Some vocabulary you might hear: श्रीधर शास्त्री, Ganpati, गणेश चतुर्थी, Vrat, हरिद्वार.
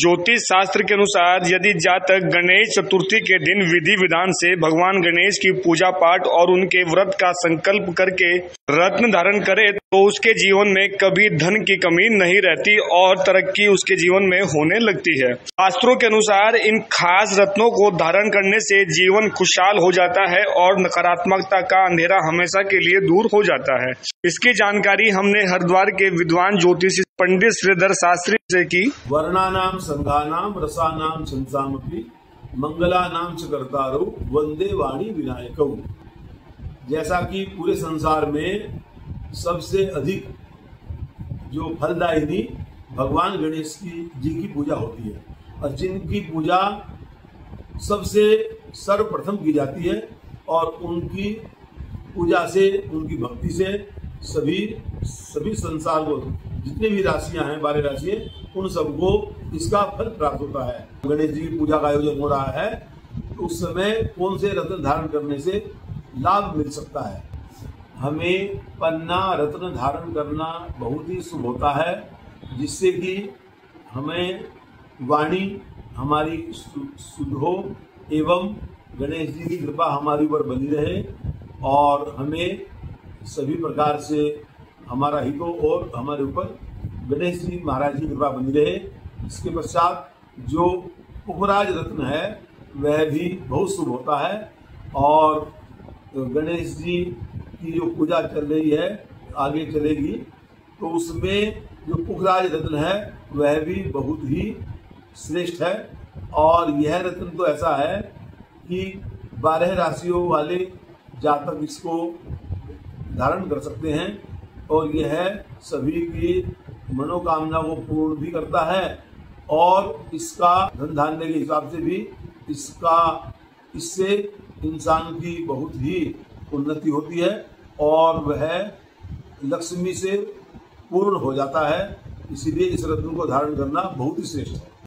ज्योतिष शास्त्र के अनुसार यदि जातक गणेश चतुर्थी के दिन विधि विधान से भगवान गणेश की पूजा पाठ और उनके व्रत का संकल्प करके रत्न धारण करे तो उसके जीवन में कभी धन की कमी नहीं रहती और तरक्की उसके जीवन में होने लगती है। शास्त्रों के अनुसार इन खास रत्नों को धारण करने से जीवन खुशहाल हो जाता है और नकारात्मकता का अंधेरा हमेशा के लिए दूर हो जाता है। इसकी जानकारी हमने हरिद्वार के विद्वान ज्योतिषी पंडित श्रीधर शास्त्री से की। वर्णानाम संघानाम रसानाम छंसामपि मंगलानाम च कर्तारौ वंदे वाणी विनायकौ। जैसा कि पूरे संसार में सबसे अधिक जो फलदायिनी भगवान गणेश जी की पूजा होती है और जिनकी पूजा सबसे सर्वप्रथम की जाती है और उनकी पूजा से, उनकी भक्ति से सभी संसार को जितने भी राशियां हैं, 12 राशियां, उन सबको इसका फल प्राप्त होता है। गणेश जी की पूजा का आयोजन हो रहा है तो उस समय कौन से रत्न धारण करने से लाभ मिल सकता है। हमें पन्ना रत्न धारण करना बहुत ही शुभ होता है, जिससे कि हमें वाणी हमारी शुद्ध हो एवं गणेश जी की कृपा हमारी ऊपर बनी रहे और हमें सभी प्रकार से हमारा हित हो और हमारे ऊपर गणेश जी महाराज की कृपा बनी रहे। इसके पश्चात जो उपराज रत्न है वह भी बहुत शुभ होता है और गणेश जी की जो पूजा चल रही है आगे चलेगी तो उसमें जो पुखराज रत्न है वह भी बहुत ही श्रेष्ठ है और यह रत्न तो ऐसा है कि 12 राशियों वाले जातक इसको धारण कर सकते हैं और यह सभी की मनोकामना को पूर्ण भी करता है और इसका धन धान्य के हिसाब से भी इससे इंसान की बहुत ही उन्नति होती है और वह लक्ष्मी से पूर्ण हो जाता है। इसीलिए इस रत्न को धारण करना बहुत ही श्रेष्ठ है।